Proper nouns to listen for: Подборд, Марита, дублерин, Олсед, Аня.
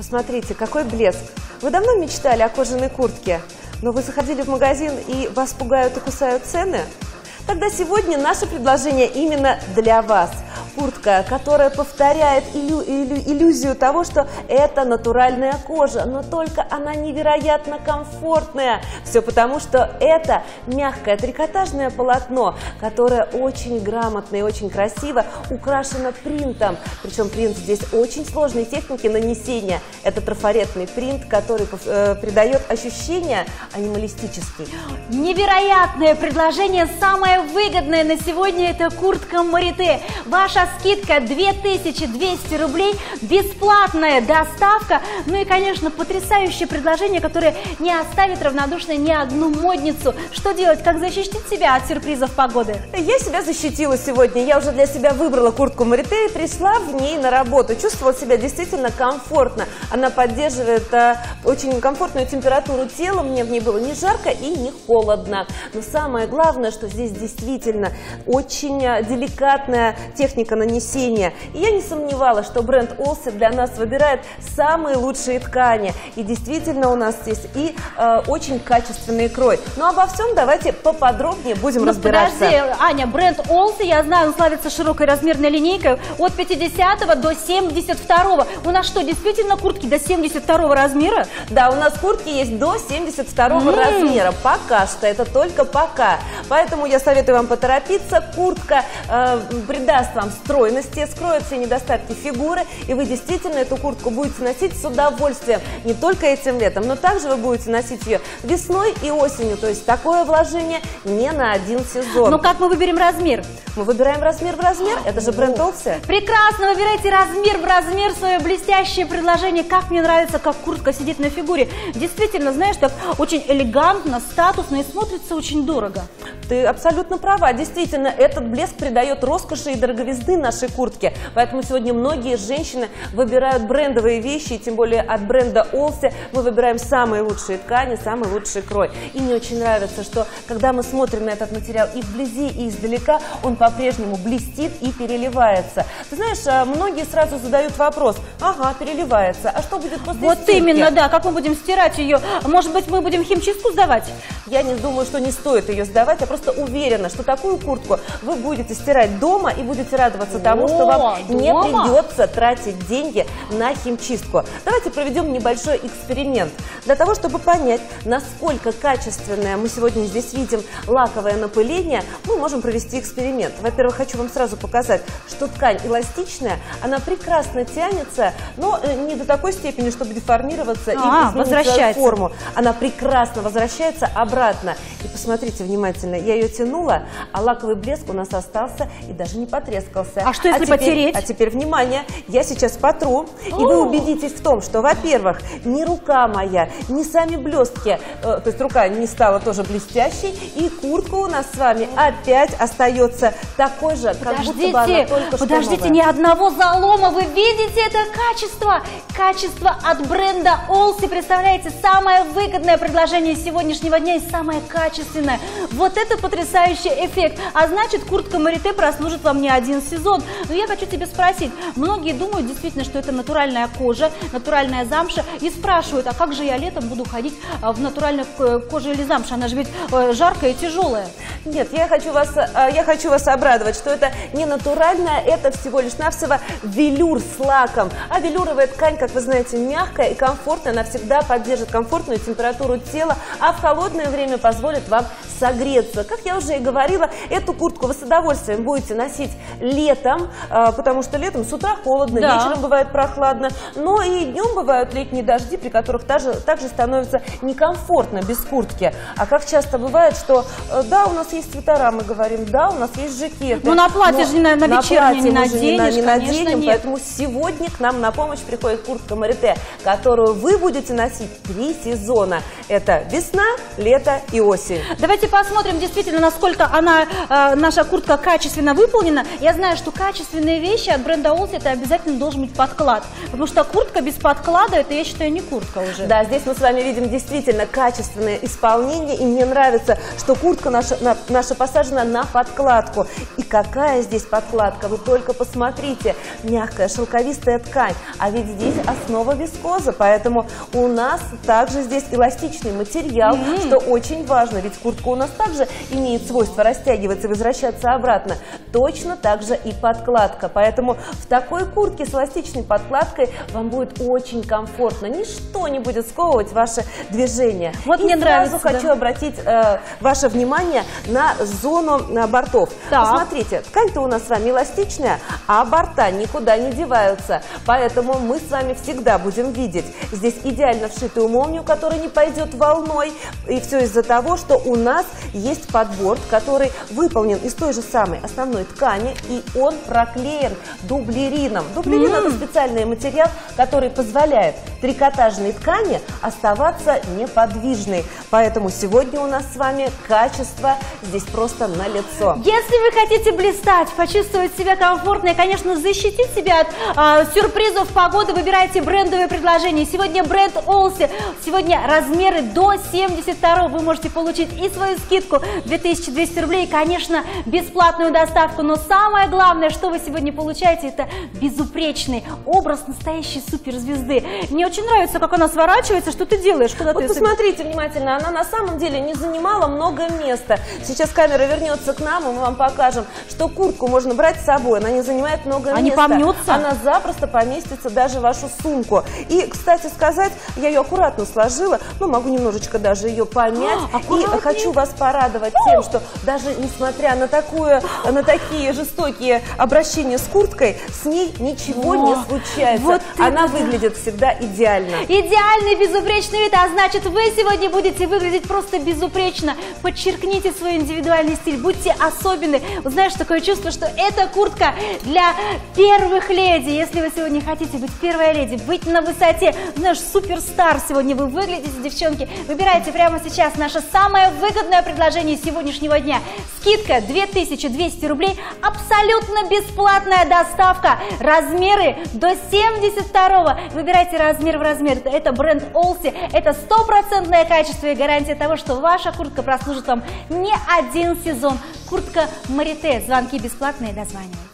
Посмотрите, какой блеск. Вы давно мечтали о кожаной куртке, но вы заходили в магазин и вас пугают и кусают цены? Тогда сегодня наше предложение именно для вас. Куртка, которая повторяет иллюзию того, что это натуральная кожа, но только она невероятно комфортная. Все потому, что это мягкое трикотажное полотно, которое очень грамотно и очень красиво украшено принтом. Причем принт здесь очень сложной техники нанесения. Это трафаретный принт, который придает ощущение анималистический. Невероятное предложение, самое выгодное на сегодня, это куртка Мариты. Ваша скидка 2200 рублей, бесплатная доставка, ну и, конечно, потрясающее предложение, которое не оставит равнодушной ни одну модницу. Что делать, как защитить себя от сюрпризов погоды? Я себя защитила сегодня, я уже для себя выбрала куртку Марите и пришла в ней на работу. Чувствовала себя действительно комфортно, она поддерживает очень комфортную температуру тела, мне в ней было не жарко и не холодно. Но самое главное, что здесь действительно очень деликатная техника нанесения. И я не сомневалась, что бренд Олсед для нас выбирает самые лучшие ткани. И действительно у нас здесь и очень качественный крой. Но обо всем давайте поподробнее будем разбираться. Подожди, Аня, бренд Олсед, я знаю, он славится широкой размерной линейкой от 50 до 72. У нас что, действительно куртки до 72 размера? Да, у нас куртки есть до 72 размера. Пока что, это только пока. Поэтому я советую вам поторопиться. Куртка придаст вам стройности, скроют все недостатки фигуры, и вы действительно эту куртку будете носить с удовольствием. Не только этим летом, но также вы будете носить ее весной и осенью. То есть такое вложение не на один сезон. Но как мы выберем размер? Мы выбираем размер в размер. Это же бренд Олсед. Прекрасно, выбирайте размер в размер. Свое блестящее предложение. Как мне нравится, как куртка сидит на фигуре. Действительно, знаешь, так очень элегантно, статусно и смотрится очень дорого. Ты абсолютно права. Действительно, этот блеск придает роскоши и дороговизны нашей куртке. Поэтому сегодня многие женщины выбирают брендовые вещи, и тем более от бренда Олсед мы выбираем самые лучшие ткани, самый лучший крой. И мне очень нравится, что когда мы смотрим на этот материал и вблизи, и издалека, он по-прежнему блестит и переливается. Ты знаешь, многие сразу задают вопрос: ага, переливается, а что будет после стирки? Вот именно, да, как мы будем стирать ее? Может быть, мы будем химчистку сдавать? Я не думаю, что не стоит ее сдавать, я просто уверена, что такую куртку вы будете стирать дома и будете радоваться тому, что вам не придется тратить деньги на химчистку. Давайте проведем небольшой эксперимент. Для того, чтобы понять, насколько качественное мы сегодня здесь видим лаковое напыление, мы можем провести эксперимент. Во-первых, хочу вам сразу показать, что ткань эластичная, она прекрасно тянется, но не до такой степени, чтобы деформироваться и изменить форму. Она прекрасно возвращается обратно. И посмотрите внимательно, я ее тянула, а лаковый блеск у нас остался и даже не потрескался. А что, если потереть? А теперь, внимание, я сейчас потру, и вы убедитесь в том, что, во-первых, ни рука моя, ни сами блестки, то есть рука не стала тоже блестящей, и куртка у нас с вами опять остается такой же, как будто бы она только что. Подождите, ни одного залома, вы видите это качество? Качество от бренда Олсед, представляете, самое выгодное предложение сегодняшнего дня и самое качественное. Вот это потрясающий эффект, а значит, куртка Марите прослужит вам не один сезон. Но я хочу тебя спросить, многие думают действительно, что это натуральная кожа, натуральная замша, и спрашивают, а как же я летом буду ходить в натуральной коже или замше, она же ведь жаркая и тяжелая. Нет, я хочу вас обрадовать, что это не натуральная, это всего лишь навсего велюр с лаком. А велюровая ткань, как вы знаете, мягкая и комфортная, она всегда поддержит комфортную температуру тела, а в холодное время позволит вам согреться. Как я уже и говорила, эту куртку вы с удовольствием будете носить летом, потому что летом с утра холодно, вечером бывает прохладно, но и днем бывают летние дожди, при которых также становится некомфортно без куртки. А как часто бывает, что да, у нас есть свитера, мы говорим, да, у нас есть жакеты. Ну на платье же на вечернее не наденешь, не наденем, поэтому сегодня к нам на помощь приходит куртка Марите, которую вы будете носить 3 сезона. Это весна, лето и осень. Давайте посмотрим действительно, насколько она, наша куртка, качественно выполнена. Я знаю, что качественные вещи от бренда Олсед — это обязательно должен быть подклад. Потому что куртка без подклада — это, я считаю, не куртка уже. Да, здесь мы с вами видим действительно качественное исполнение. И мне нравится, что куртка наша посажена на подкладку. И какая здесь подкладка, вы только посмотрите. Мягкая шелковистая ткань. А ведь здесь основа вискоза, поэтому у нас также здесь эластичный материал, что очень важно. Ведь куртка у нас также имеет свойство растягиваться и возвращаться обратно. Точно так же и подкладка. Поэтому в такой куртке с эластичной подкладкой вам будет очень комфортно. Ничто не будет сковывать ваше движение. Вот и мне нравится. Сразу хочу обратить ваше внимание на зону бортов. Да. Посмотрите, ткань-то у нас с вами эластичная, а борта никуда не деваются. Поэтому мы с вами всегда будем видеть здесь идеально вшитую молнию, которая не пойдет волной. И все из-за того, что у нас есть подборд, который выполнен из той же самой основной ткани, и он проклеен дублерином. Дублерин — это специальный материал, который позволяет трикотажной ткани оставаться неподвижной. Поэтому сегодня у нас с вами качество здесь просто налицо. Если вы хотите блистать, почувствовать себя комфортно и, конечно, защитить себя от сюрпризов погоды, выбирайте брендовые предложения. Сегодня бренд Олсед. Сегодня размеры до 72. Вы можете получить и свою скидку 2200 рублей, и, конечно, бесплатную доставку. Но самое главное, что вы сегодня получаете, это безупречный образ настоящей суперзвезды. Мне очень нравится, как она сворачивается. Что ты делаешь? Куда вот ты посмотрите внимательно. Она на самом деле не занимала много места. Сейчас камера вернется к нам, и мы вам покажем, что куртку можно брать с собой. Она не занимает много места. Помнется. Она запросто поместится даже в вашу сумку. И, кстати сказать, я ее аккуратно сложила, но могу немножечко даже ее помять. И хочу вас порадовать тем, что даже несмотря на такие жестокие обращения с курткой, с ней ничего не случается. Вот она выглядит всегда идеально. Идеальный безупречный вид, а значит, вы сегодня будете выглядеть просто безупречно. Подчеркните свой индивидуальный стиль, будьте особенны. Знаешь, такое чувство, что эта куртка для первых леди. Если вы сегодня хотите быть первой леди, быть на высоте, наш суперстар сегодня вы выглядите, девчонки. Выбирайте прямо сейчас наше самое выгодное предложение сегодняшнего дня. Скидка 2200 рублей, абсолютно бесплатная доставка, размеры до 72. Выбирайте размер в размер. Это бренд Олсед, это стопроцентное качество и гарантия того, что ваша куртка прослужит вам не один сезон. Куртка Марита. Звонки бесплатные, дозванивайтесь.